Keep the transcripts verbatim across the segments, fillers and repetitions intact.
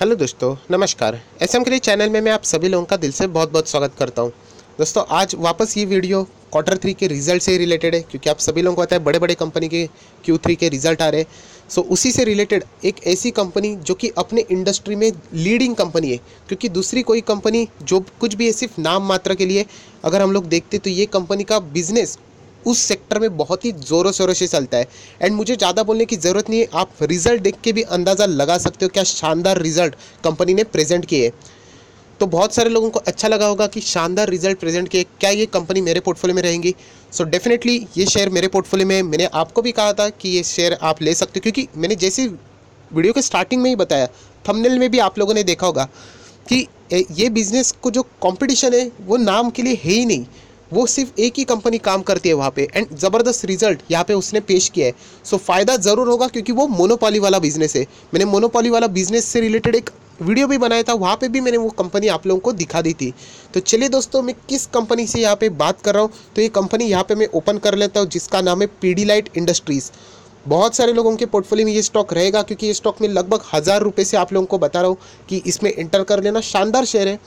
Hello दोस्तों, नमस्कार। S M के लिए चैनल में मैं आप सभी लोगों का दिल से बहुत बहुत स्वागत करता हूं। दोस्तों, आज वापस ये वीडियो क्वार्टर थ्री के रिजल्ट से रिलेटेड है, क्योंकि आप सभी लोगों को पता है बड़े बड़े कंपनी के क्यू थ्री के रिजल्ट आ रहे हैं। सो उसी से रिलेटेड एक ऐसी कंपनी जो कि अपने इंडस्ट्री में लीडिंग कंपनी है, क्योंकि दूसरी कोई कंपनी जो कुछ भी है सिर्फ नाम मात्र के लिए अगर हम लोग देखते तो ये कंपनी का बिजनेस उस सेक्टर में बहुत ही ज़ोरों शोरों से चलता है। एंड मुझे ज़्यादा बोलने की ज़रूरत नहीं है, आप रिज़ल्ट देख के भी अंदाज़ा लगा सकते हो क्या शानदार रिज़ल्ट कंपनी ने प्रेजेंट किए। तो बहुत सारे लोगों को अच्छा लगा होगा कि शानदार रिज़ल्ट प्रेजेंट किए, क्या ये कंपनी मेरे पोर्टफोलियो में रहेंगी। सो so डेफिनेटली ये शेयर मेरे पोर्टफोलियो में, मैंने आपको भी कहा था कि ये शेयर आप ले सकते हो, क्योंकि मैंने जैसे वीडियो के स्टार्टिंग में ही बताया, थंबनेल में भी आप लोगों ने देखा होगा कि ये बिज़नेस को जो कॉम्पिटिशन है वो नाम के लिए है ही नहीं, वो सिर्फ एक ही कंपनी काम करती है वहाँ पे। एंड ज़बरदस्त रिजल्ट यहाँ पे उसने पेश किया है। सो फ़ायदा ज़रूर होगा, क्योंकि वो मोनोपॉली वाला बिजनेस है। मैंने मोनोपॉली वाला बिजनेस से रिलेटेड एक वीडियो भी बनाया था, वहाँ पे भी मैंने वो कंपनी आप लोगों को दिखा दी थी। तो चलिए दोस्तों, मैं किस कंपनी से यहाँ पर बात कर रहा हूँ, तो ये कंपनी यहाँ पर मैं ओपन कर लेता हूँ, जिसका नाम है पीडीलाइट इंडस्ट्रीज़। बहुत सारे लोगों के पोर्टफोलियो में ये स्टॉक रहेगा, क्योंकि ये स्टॉक में लगभग हज़ार रुपये से आप लोगों को बता रहा हूँ कि इसमें इंटर कर लेना। शानदार शेयर है,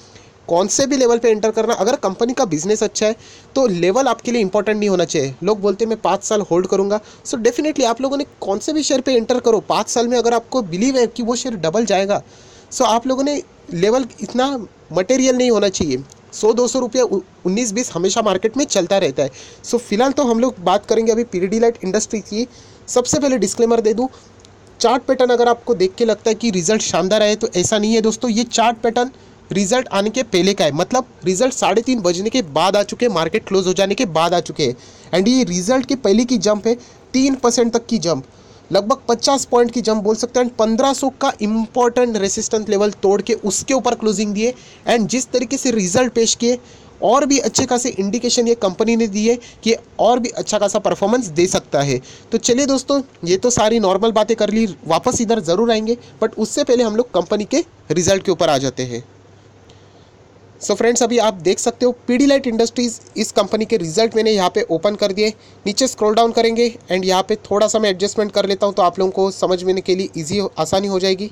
कौन से भी लेवल पे एंटर करना, अगर कंपनी का बिजनेस अच्छा है तो लेवल आपके लिए इंपॉर्टेंट नहीं होना चाहिए। लोग बोलते हैं मैं पाँच साल होल्ड करूंगा। सो so डेफिनेटली आप लोगों ने कौन से भी शेयर पे एंटर करो, पाँच साल में अगर आपको बिलीव है कि वो शेयर डबल जाएगा, सो so आप लोगों ने लेवल इतना मटेरियल नहीं होना चाहिए। सौ दो सौ रुपया उन्नीस बीस हमेशा मार्केट में चलता रहता है। सो so फिलहाल तो हम लोग बात करेंगे अभी पीडीलाइट इंडस्ट्री की। सबसे पहले डिस्क्लेमर दे दूँ, चार्ट पैटर्न अगर आपको देख के लगता है कि रिजल्ट शानदार आए तो ऐसा नहीं है दोस्तों। ये चार्ट पैटर्न रिजल्ट आने के पहले का है, मतलब रिजल्ट साढ़े तीन बजने के बाद आ चुके हैं, मार्केट क्लोज हो जाने के बाद आ चुके हैं। एंड ये रिजल्ट के पहले की जंप है, तीन परसेंट तक की जंप, लगभग पचास पॉइंट की जंप बोल सकते हैं। एंड पंद्रह सौ का इंपॉर्टेंट रेसिस्टेंस लेवल तोड़ के उसके ऊपर क्लोजिंग दिए। एंड जिस तरीके से रिजल्ट पेश किए, और भी अच्छे खासे इंडिकेशन ये कंपनी ने दिए कि और भी अच्छा खासा परफॉर्मेंस दे सकता है। तो चलिए दोस्तों, ये तो सारी नॉर्मल बातें कर ली, वापस इधर ज़रूर आएंगे, बट उससे पहले हम लोग कंपनी के रिजल्ट के ऊपर आ जाते हैं। सो so फ्रेंड्स, अभी आप देख सकते हो पीडीलाइट इंडस्ट्रीज़, इस कंपनी के रिजल्ट मैंने यहाँ पे ओपन कर दिए। नीचे स्क्रॉल डाउन करेंगे एंड यहाँ पे थोड़ा सा मैं एडजस्टमेंट कर लेता हूँ, तो आप लोगों को समझने के लिए इजी आसानी हो जाएगी।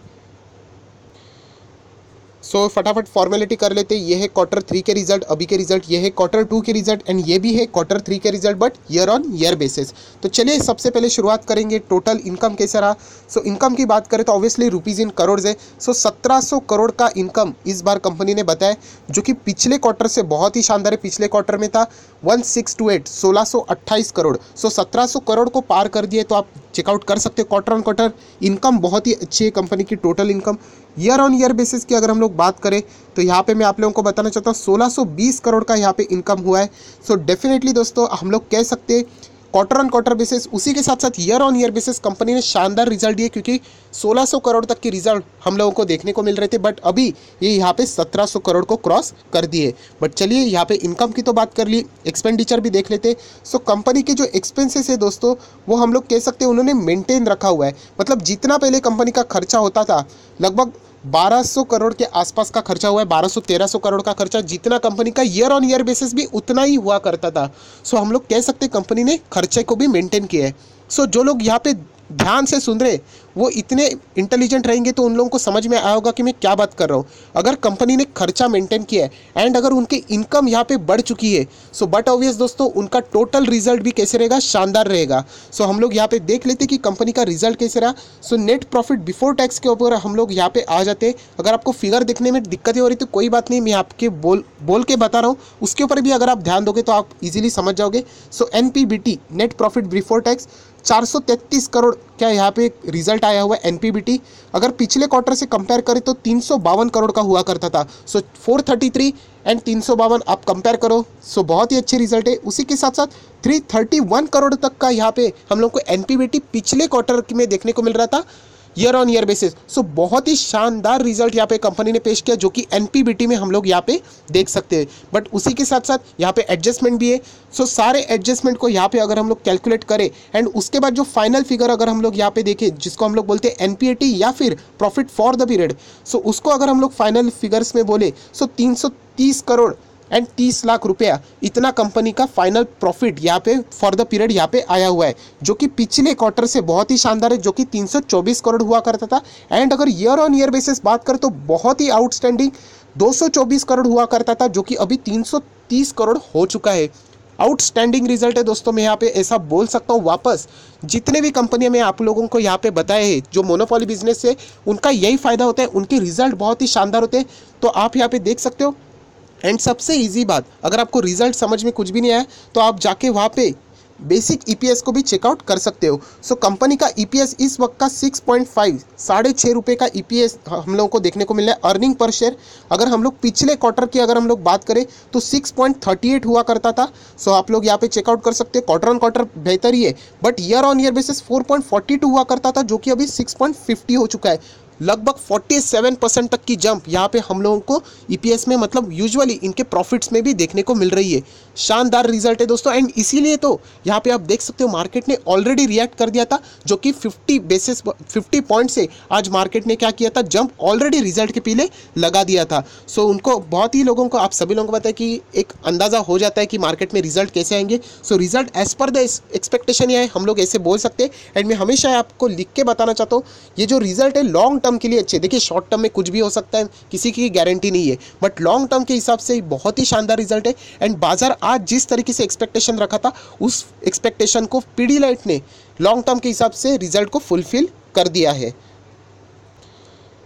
सो so, फटाफट फॉर्मेलिटी कर लेते। ये है क्वार्टर थ्री के रिजल्ट, अभी के रिजल्ट, ये है क्वार्टर टू के रिजल्ट, एंड ये भी है क्वार्टर थ्री के result but year on year basis. तो चलिए सबसे पहले शुरुआत करेंगे टोटल इनकम कैसा रहा। सो so, इनकम की बात करें तो ऑब्वियसली रुपीज़ इन करोड़ है। सो सत्रह सौ करोड़ का इनकम इस बार कंपनी ने बताया, जो कि पिछले क्वार्टर से बहुत ही शानदार है। पिछले क्वार्टर में था वन सिक्स टू एट, सोलह सौ अट्ठाईस करोड़। सो सत्रह सौ करोड़ को पार कर दिए, तो आप चेकआउट कर सकते हो। क्वार्टर ऑन क्वार्टर इनकम बहुत ही अच्छी है कंपनी की। Total income year on year basis की अगर हम लोग बात करें तो यहाँ पे मैं आप लोगों को बताना चाहता हूँ सोलह सौ बीस करोड़ का यहाँ पे इनकम हुआ है। सो so डेफिनेटली दोस्तों, हम लोग कह सकते हैं क्वार्टर ऑन क्वार्टर बेसिस, उसी के साथ साथ year on year basis company ने शानदार रिजल्ट दिए, क्योंकि सोलह सौ करोड़ तक के रिजल्ट हम लोगों को देखने को मिल रहे थे, बट अभी ये यहाँ पे सत्रह सौ करोड़ को क्रॉस कर दिए। बट चलिए, यहाँ पे इनकम की तो बात कर ली, एक्सपेंडिचर भी देख लेते। सो कंपनी के जो एक्सपेंसेस है दोस्तों, वो हम लोग कह सकते हैं उन्होंने मेनटेन रखा हुआ है। मतलब जितना पहले कंपनी का खर्चा होता था, लगभग बारह सौ करोड़ के आसपास का खर्चा हुआ है, बारह सौ तेरह सौ करोड़ का खर्चा, जितना कंपनी का ईयर ऑन ईयर बेसिस भी उतना ही हुआ करता था। सो हम लोग कह सकते हैं कंपनी ने खर्चे को भी मेंटेन किया है। सो जो लोग यहाँ पे ध्यान से सुन रहे, वो इतने इंटेलिजेंट रहेंगे तो उन लोगों को समझ में आया होगा कि मैं क्या बात कर रहा हूँ। अगर कंपनी ने खर्चा मेंटेन किया है एंड अगर उनकी इनकम यहाँ पे बढ़ चुकी है, सो बट ऑब्वियस दोस्तों उनका टोटल रिजल्ट भी कैसे रहेगा, शानदार रहेगा। सो हम लोग यहाँ पे देख लेते कि कंपनी का रिजल्ट कैसे रहा। So net profit before tax के ऊपर हम लोग यहाँ पे आ जाते। अगर आपको फिगर देखने में दिक्कतें हो रही तो कोई बात नहीं, मैं आपके बोल बोल के बता रहा हूँ, उसके ऊपर भी अगर आप ध्यान दोगे तो आप इजीली समझ जाओगे। So N P B T, net profit before tax, चार सौ तैंतीस करोड़ क्या यहाँ पे रिजल्ट आया हुआ है एनपीबीटी। अगर पिछले क्वार्टर से कंपेयर करें तो तीन सौ बावन करोड़ का हुआ करता था। So four thirty three and तीन सौ बावन आप कंपेयर करो, सो बहुत ही अच्छे रिजल्ट है। उसी के साथ साथ थ्री थर्टी वन करोड़ तक का यहाँ पे हम लोग को एनपीबीटी पिछले क्वार्टर में देखने को मिल रहा था year on year basis. So बहुत ही शानदार रिजल्ट यहाँ पे कंपनी ने पेश किया, जो कि एनपीबीटी में हम लोग यहाँ पे देख सकते हैं। बट उसी के साथ साथ यहाँ पे एडजस्टमेंट भी है। सो so, सारे एडजस्टमेंट को यहाँ पे अगर हम लोग कैलकुलेट करें एंड उसके बाद जो फाइनल फिगर अगर हम लोग यहाँ पे देखें, जिसको हम लोग बोलते हैं एनपीएटी या फिर profit for the period, so उसको अगर हम लोग फाइनल फिगर्स में बोले, सो तीन सौ तीस करोड़ एंड तीस लाख रुपया इतना कंपनी का फाइनल प्रॉफिट यहाँ पे फॉर द पीरियड यहाँ पे आया हुआ है, जो कि पिछले क्वार्टर से बहुत ही शानदार है, जो कि तीन सौ चौबीस करोड़ हुआ करता था। एंड अगर ईयर ऑन ईयर बेसिस बात करें तो बहुत ही आउटस्टैंडिंग दो सौ चौबीस करोड़ हुआ करता था, जो कि अभी तीन सौ तीस करोड़ हो चुका है। आउटस्टैंडिंग रिजल्ट है दोस्तों, मैं यहाँ पे ऐसा बोल सकता हूँ। वापस जितने भी कंपनियाँ मैं आप लोगों को यहाँ पे बताए हैं जो मोनोपोली बिजनेस है, उनका यही फ़ायदा होता है, उनके रिजल्ट बहुत ही शानदार होते हैं, तो आप यहाँ पे देख सकते हो। एंड सबसे इजी बात, अगर आपको रिजल्ट समझ में कुछ भी नहीं आया तो आप जाके वहाँ पे बेसिक ईपीएस को भी चेकआउट कर सकते हो। सो so, कंपनी का ईपीएस इस वक्त का सिक्स पॉइंट फाइव साढ़े छः रुपये का ईपीएस हम लोगों को देखने को मिला है। अर्निंग पर शेयर अगर हम लोग पिछले क्वार्टर की अगर हम लोग बात करें तो सिक्स पॉइंट थर्टी एट हुआ करता था। सो so, आप लोग यहाँ पे चेकआउट कर सकते हो। क्वार्टर ऑन क्वार्टर बेहतर ही है, but year on year basis four point forty two हुआ करता था, जो कि अभी सिक्स पॉइंट फिफ्टी हो चुका है। लगभग सैंतालीस परसेंट तक की जंप यहाँ पे हम लोगों को ईपीएस में, मतलब यूजुअली इनके प्रॉफिट्स में भी देखने को मिल रही है। शानदार रिजल्ट है दोस्तों, एंड इसीलिए तो यहाँ पे आप देख सकते हो मार्केट ने ऑलरेडी रिएक्ट कर दिया था, जो कि फिफ्टी बेसिस फिफ्टी पॉइंट से आज मार्केट ने क्या किया था, जंप ऑलरेडी रिजल्ट के पीले लगा दिया था। सो उनको बहुत ही लोगों को, आप सभी लोगों को पता है कि एक अंदाज़ा हो जाता है कि मार्केट में रिजल्ट कैसे आएंगे। So result as per the expectation है, हम लोग ऐसे बोल सकते हैं। एंड मैं हमेशा आपको लिख के बताना चाहता हूँ, ये जो रिजल्ट है लॉन्ग टर्म के लिए अच्छे। देखिए शॉर्ट टर्म में कुछ भी हो सकता है, किसी की गारंटी नहीं है, बट लॉन्ग टर्म के हिसाब से बहुत ही शानदार रिजल्ट है। एंड बाजार आज जिस तरीके से एक्सपेक्टेशन रखा था, उस एक्सपेक्टेशन को पिडीलाइट ने लॉन्ग टर्म के हिसाब से रिजल्ट को फुलफिल कर दिया है।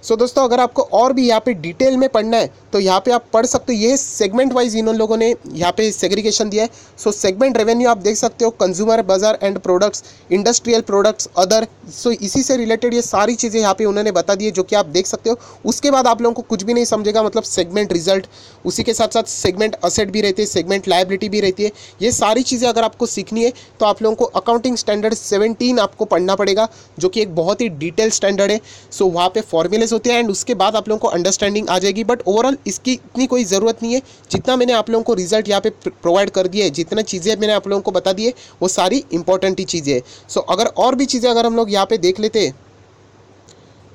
सो so, दोस्तों अगर आपको और भी यहाँ पे डिटेल में पढ़ना है तो यहाँ पे आप पढ़ सकते हो। ये सेगमेंट वाइज इन लोगों ने यहाँ पे सेग्रीगेशन दिया है। सो सेगमेंट रेवेन्यू आप देख सकते हो, कंज्यूमर, बाजार and products, industrial products, other. So इसी से रिलेटेड ये सारी चीज़ें यहाँ पे उन्होंने बता दी है, जो कि आप देख सकते हो। उसके बाद आप लोगों को कुछ भी नहीं समझेगा, मतलब सेगमेंट रिजल्ट, उसी के साथ साथ सेगमेंट असेट भी रहती है, सेगमेंट लायबिलिटी भी रहती है। ये सारी चीज़ें अगर आपको सीखनी है तो आप लोगों को अकाउंटिंग स्टैंडर्ड सेवनटीन आपको पढ़ना पड़ेगा, जो कि एक बहुत ही डिटेल स्टैंडर्ड है। सो वहाँ पर फॉर्मूले होते हैं एंड उसके बाद आप लोगों को अंडरस्टैंडिंग आ जाएगी, बट ओवरऑल इसकी इतनी कोई ज़रूरत नहीं है। जितना मैंने आप लोगों को रिजल्ट यहाँ पे प्रोवाइड कर दिए, जितना चीज़ें मैंने आप लोगों को बता दी है, वो सारी इंपॉर्टेंट ही चीज़ें हैं। सो अगर और भी चीज़ें अगर हम लोग यहाँ पे देख लेते हैं,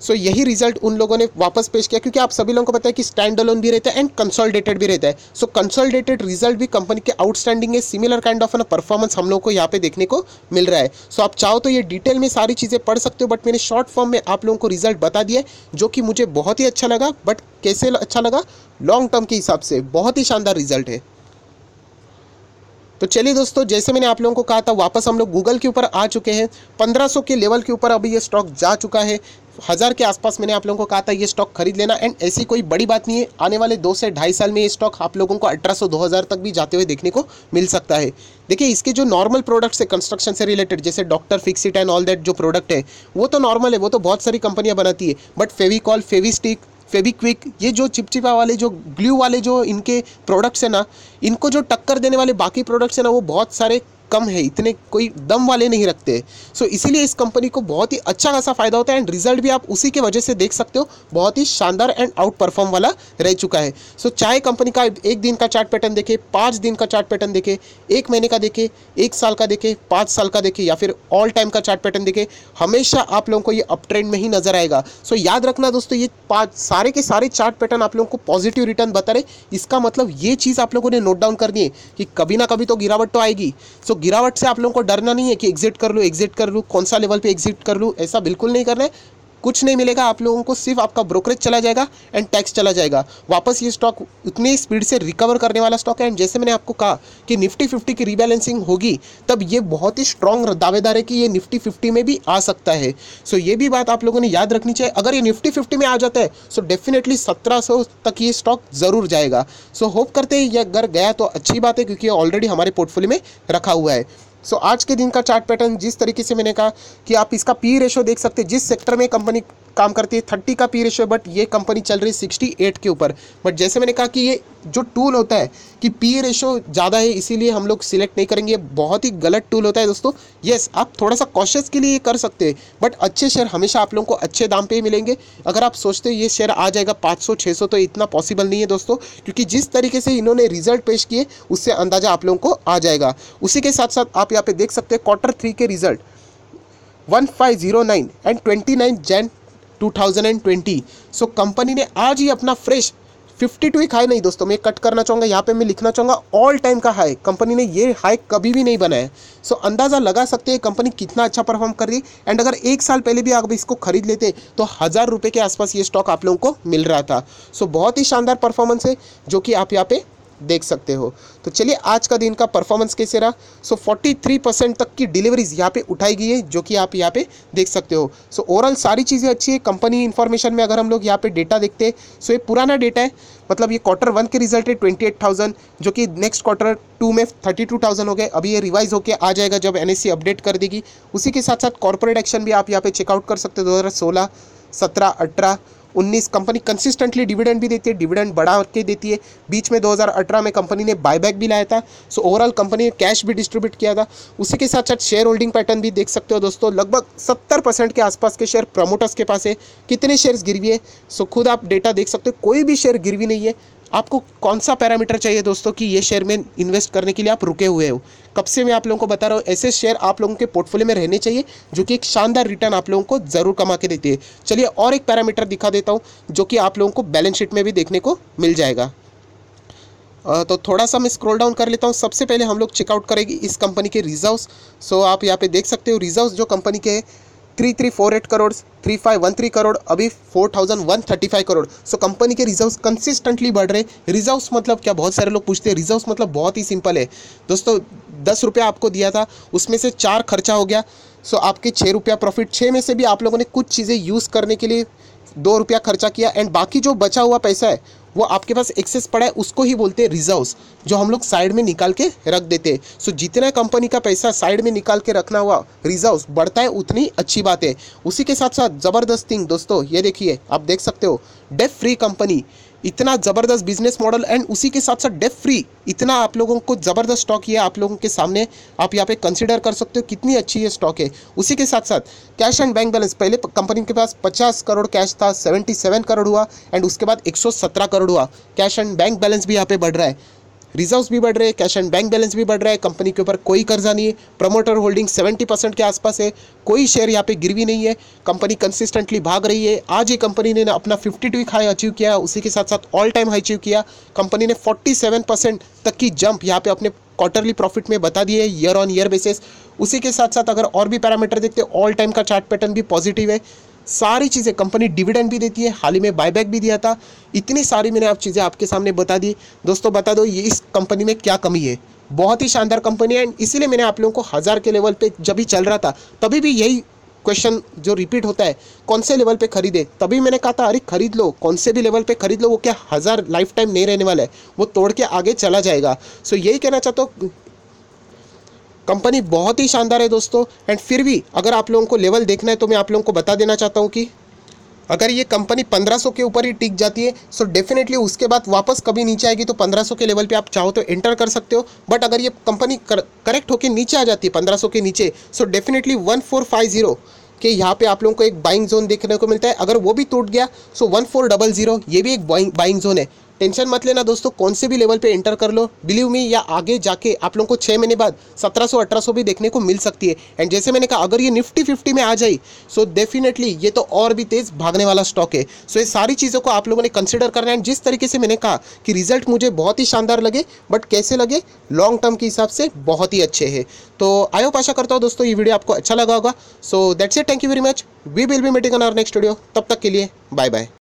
सो so, यही रिजल्ट उन लोगों ने वापस पेश किया, क्योंकि आप सभी लोगों को पता है कि स्टैंड अलोन भी रहता है एंड कंसोलिडेटेड भी रहता है। सो कंसोलिडेटेड रिजल्ट भी कंपनी के आउटस्टैंडिंग है। सिमिलर काइंड ऑफ ना परफॉर्मेंस हम लोगों को यहाँ पे देखने को मिल रहा है। सो so, आप चाहो तो ये डिटेल में सारी चीज़ें पढ़ सकते हो, बट मैंने शॉर्ट फॉर्म में आप लोगों को रिजल्ट बता दिया, जो कि मुझे बहुत ही अच्छा लगा। बट कैसे अच्छा लगा, लॉन्ग टर्म के हिसाब से बहुत ही शानदार रिजल्ट है। तो चलिए दोस्तों, जैसे मैंने आप लोगों को कहा था, वापस हम लोग गूगल के ऊपर आ चुके हैं। पंद्रह सौ के लेवल के ऊपर अभी ये स्टॉक जा चुका है। हज़ार के आसपास मैंने आप लोगों को कहा था ये स्टॉक खरीद लेना, एंड ऐसी कोई बड़ी बात नहीं है। आने वाले दो से ढाई साल में ये स्टॉक आप लोगों को अठारह सौ दो हज़ार तक भी जाते हुए देखने को मिल सकता है। देखिए इसके जो नॉर्मल प्रोडक्ट्स है कंस्ट्रक्शन से रिलेटेड, जैसे doctor Fixit and all that जो प्रोडक्ट है, वो तो नॉर्मल है, वो तो बहुत सारी कंपनियाँ बनाती है। बट फेविकॉल, फेविस्टिक, फेविक्विक, ये जो चिपचिपा वाले, जो ग्लू वाले जो इनके प्रोडक्ट्स हैं ना, इनको जो टक्कर देने वाले बाकी प्रोडक्ट्स हैं ना, वो बहुत सारे कम है, इतने कोई दम वाले नहीं रखते। सो इसीलिए इस कंपनी को बहुत ही अच्छा खासा फ़ायदा होता है, एंड रिजल्ट भी आप उसी के वजह से देख सकते हो, बहुत ही शानदार एंड आउट परफॉर्म वाला रह चुका है। सो चाहे कंपनी का एक दिन का चार्ट पैटर्न देखे, पाँच दिन का चार्ट पैटर्न देखे, एक महीने का देखे, एक साल का देखे, पाँच साल का देखे, या फिर ऑल टाइम का चार्ट पैटर्न देखे, हमेशा आप लोगों को ये अप ट्रेंड में ही नजर आएगा। सो याद रखना दोस्तों, ये पाँच सारे के सारे चार्ट पैटर्न आप लोगों को पॉजिटिव रिटर्न बता रहे। इसका मतलब ये चीज़ आप लोगों ने नोट डाउन करनी है कि कभी ना कभी तो गिरावट तो आएगी। सो गिरावट से आप लोगों को डरना नहीं है कि एग्जिट कर लूँ, एग्जिट कर लूँ, कौन सा लेवल पे एग्जिट कर लूँ, ऐसा बिल्कुल नहीं करना है। कुछ नहीं मिलेगा आप लोगों को, सिर्फ आपका ब्रोकरेज चला जाएगा एंड टैक्स चला जाएगा। वापस ये स्टॉक उतनी ही स्पीड से रिकवर करने वाला स्टॉक है। एंड जैसे मैंने आपको कहा कि निफ्टी फिफ्टी की रीबैलेंसिंग होगी, तब ये बहुत ही स्ट्रॉन्ग दावेदार है कि ये निफ्टी फिफ्टी में भी आ सकता है। सो ये भी बात आप लोगों ने याद रखनी चाहिए। अगर ये निफ्टी फिफ्टी में आ जाता है सो डेफिनेटली सत्रह सौ तक ये स्टॉक ज़रूर जाएगा। सो होप करते हैं ये अगर गया तो अच्छी बात है, क्योंकि ऑलरेडी हमारे पोर्टफोलियो में रखा हुआ है। सो so, आज के दिन का चार्ट पैटर्न जिस तरीके से मैंने कहा कि आप इसका पी रेशो देख सकते हैं। जिस सेक्टर में कंपनी काम करती है थर्टी का पी रेशो, बट ये कंपनी चल रही है सिक्सटी एट के ऊपर। बट जैसे मैंने कहा कि ये जो टूल होता है कि पी रेशो ज़्यादा है इसीलिए हम लोग सिलेक्ट नहीं करेंगे, बहुत ही गलत टूल होता है दोस्तों। येस, आप थोड़ा सा कॉशियस के लिए ये कर सकते हैं, बट अच्छे शेयर हमेशा आप लोगों को अच्छे दाम पर ही मिलेंगे। अगर आप सोचते ये शेयर आ जाएगा पाँच सौ छः सौ, तो इतना पॉसिबल नहीं है दोस्तों, क्योंकि जिस तरीके से इन्होंने रिजल्ट पेश किए उससे अंदाज़ा आप लोगों को आ जाएगा। उसी के साथ साथ आप यहाँ पे देख सकते हैं क्वार्टर थ्री के रिजल्ट पंद्रह सौ नौ एंड उनतीस जनवरी दो हज़ार बीस। सो कंपनी ने आज ही अपना फ्रेश फिफ्टी टू एक हाई नहीं दोस्तों, मैं कट करना चाहूँगा, यहाँ पे मैं लिखना चाहूँगा ऑल टाइम का हाई। कंपनी ने ये हाई कभी भी नहीं बनाया। सो so, अंदाज़ा लगा सकते हैं कंपनी कितना अच्छा परफॉर्म कर रही है। एंड अगर एक साल पहले भी आप इसको खरीद लेते तो हज़ार रुपये के आसपास ये स्टॉक आप लोगों को मिल रहा था। सो so, बहुत ही शानदार परफॉर्मेंस है जो कि आप यहाँ पे देख सकते हो। तो चलिए आज का दिन का परफॉर्मेंस कैसे रहा। सो तैंतालीस परसेंट तक की डिलीवरीज यहाँ पे उठाई गई है जो कि आप यहाँ पे देख सकते हो। सो ओवरऑल सारी चीज़ें अच्छी है। कंपनी इन्फॉर्मेशन में अगर हम लोग यहाँ पे डेटा देखते हैं, सो ये पुराना डेटा है, मतलब ये क्वार्टर वन के रिजल्ट है ट्वेंटी एट थाउजेंड, जो कि नेक्स्ट क्वार्टर टू में थर्टी टू थाउजेंड हो गए। अभी ये रिवाइज होकर आ जाएगा जब एनएससी अपडेट कर देगी। उसी के साथ साथ कॉर्पोरेट एक्शन भी आप यहाँ पे चेकआउट कर सकते हो। दो हज़ार सोलह सत्रह अठारह उन्नीस कंपनी कंसिस्टेंटली डिविडेंड भी देती है, डिविडेंड बढ़ा के देती है। बीच में दो हज़ार अठारह में कंपनी ने बायबैक भी लाया था। सो ओवरऑल कंपनी ने कैश भी डिस्ट्रीब्यूट किया था। उसी के साथ साथ शेयर होल्डिंग पैटर्न भी देख सकते हो दोस्तों। लगभग सत्तर परसेंट के आसपास के शेयर प्रमोटर्स के पास है। कितने शेयर्स गिरवी है सो खुद आप डेटा देख सकते हो। कोई भी शेयर गिरवी नहीं है। आपको कौन सा पैरामीटर चाहिए दोस्तों कि ये शेयर में इन्वेस्ट करने के लिए आप रुके हुए हो? कब से मैं आप लोगों को बता रहा हूँ ऐसे शेयर आप लोगों के पोर्टफोलियो में रहने चाहिए जो कि एक शानदार रिटर्न आप लोगों को जरूर कमा के देती है। चलिए और एक पैरामीटर दिखा देता हूँ जो कि आप लोगों को बैलेंस शीट में भी देखने को मिल जाएगा। तो थोड़ा सा मैं स्क्रॉल डाउन कर लेता हूँ। सबसे पहले हम लोग चेकआउट करेंगे इस कंपनी के रिजर्व्स। सो आप यहाँ पे देख सकते हो रिजर्व्स जो कंपनी के three three four eight crore three five one three crore अभी four thousand one thirty five crore. So company के रिजर्व्स कंसिस्टेंटली बढ़ रहे। रिजर्व्स मतलब क्या, बहुत सारे लोग पूछते हैं। रिजर्व्स मतलब बहुत ही सिंपल है दोस्तों। दस रुपया आपको दिया था, उसमें से चार खर्चा हो गया, सो आपके छः रुपया प्रॉफिट। छः में से भी आप लोगों ने कुछ चीज़ें यूज़ करने के लिए दो रुपया खर्चा किया एंड बाकी जो बचा हुआ पैसा है वो आपके पास एक्सेस पड़ा है, उसको ही बोलते हैं रिजर्व्स, जो हम लोग साइड में निकाल के रख देते हैं। सो जितना कंपनी का पैसा साइड में निकाल के रखना हुआ रिजर्व्स बढ़ता है उतनी अच्छी बात है। उसी के साथ साथ ज़बरदस्त थिंग दोस्तों, ये देखिए आप देख सकते हो डेट फ्री कंपनी, इतना ज़बरदस्त बिजनेस मॉडल एंड उसी के साथ साथ डेट फ्री, इतना आप लोगों को ज़बरदस्त स्टॉक ये आप लोगों के सामने आप यहाँ पे कंसिडर कर सकते हो कितनी अच्छी ये स्टॉक है। उसी के साथ साथ कैश एंड बैंक बैलेंस, पहले कंपनी के पास पचास करोड़ कैश था, सतहत्तर करोड़ हुआ एंड उसके बाद एक सौ सत्रह करोड़ हुआ। कैश एंड बैंक बैलेंस भी यहाँ पे बढ़ रहा है, रिजर्व्स भी बढ़ रहे हैं, कैश एंड बैंक बैलेंस भी बढ़ रहा है। कंपनी के ऊपर कोई कर्जा नहीं है, प्रमोटर होल्डिंग सत्तर परसेंट के आसपास है, कोई शेयर यहाँ पे गिरवी नहीं है। कंपनी कंसिस्टेंटली भाग रही है। आज ये कंपनी ने अपना fifty two week high achieve किया, उसी के साथ साथ ऑल टाइम हाई अचीव किया। कंपनी ने सैंतालीस परसेंट तक की जंप यहाँ पे अपने क्वार्टरली प्रॉफिट में बता दिए ईयर ऑन ईयर बेसिस। उसी के साथ साथ अगर और भी पैरामीटर देखते हैं, ऑल टाइम का चार्ट पैटर्न भी पॉजिटिव है। सारी चीज़ें कंपनी डिविडेंड भी देती है, हाल ही में बायबैक भी दिया था। इतनी सारी मैंने आप चीज़ें आपके सामने बता दी दोस्तों। बता दो ये इस कंपनी में क्या कमी है। बहुत ही शानदार कंपनी है एंड इसीलिए मैंने आप लोगों को हज़ार के लेवल पे जब भी चल रहा था तभी भी यही क्वेश्चन जो रिपीट होता है, कौन से लेवल पे खरीदे, तभी मैंने कहा था अरे खरीद लो, कौन से भी लेवल पे खरीद लो, वो क्या हज़ार लाइफ टाइम नहीं रहने वाला है, वो तोड़ के आगे चला जाएगा। सो यही कहना चाहता हूँ, कंपनी बहुत ही शानदार है दोस्तों। एंड फिर भी अगर आप लोगों को लेवल देखना है तो मैं आप लोगों को बता देना चाहता हूँ कि अगर ये कंपनी पंद्रह सौ के ऊपर ही टिक जाती है सो डेफिनेटली उसके बाद वापस कभी नीचे आएगी तो पंद्रह सौ के लेवल पे आप चाहो तो एंटर कर सकते हो। बट अगर ये कंपनी करेक्ट होकर नीचे आ जाती है पंद्रह सौ के नीचे, so definitely one four five zero कि यहाँ पे आप लोगों को एक बाइंग जोन देखने को मिलता है। अगर वो भी टूट गया so one four double zero, ये भी एक बाइंग बाइंग जोन है। टेंशन मत लेना दोस्तों, कौन से भी लेवल पे एंटर कर लो, बिलीव मी या आगे जाके आप लोगों को छः महीने बाद सत्रह सौ अठारह सौ भी देखने को मिल सकती है। एंड जैसे मैंने कहा अगर ये निफ्टी फिफ्टी में आ जाए सो डेफिनेटली ये तो और भी तेज़ भागने वाला स्टॉक है। सो ये सारी चीज़ों को आप लोगों ने कंसिडर करना है। जिस तरीके से मैंने कहा कि रिजल्ट मुझे बहुत ही शानदार लगे, बट कैसे लगे, लॉन्ग टर्म के हिसाब से बहुत ही अच्छे है। तो आई होप, आशा करता हूँ दोस्तों ये वीडियो आपको अच्छा लगा होगा। So that's it, thank you very much, we will be meeting on our next video. तब तक के लिए बाय बाय।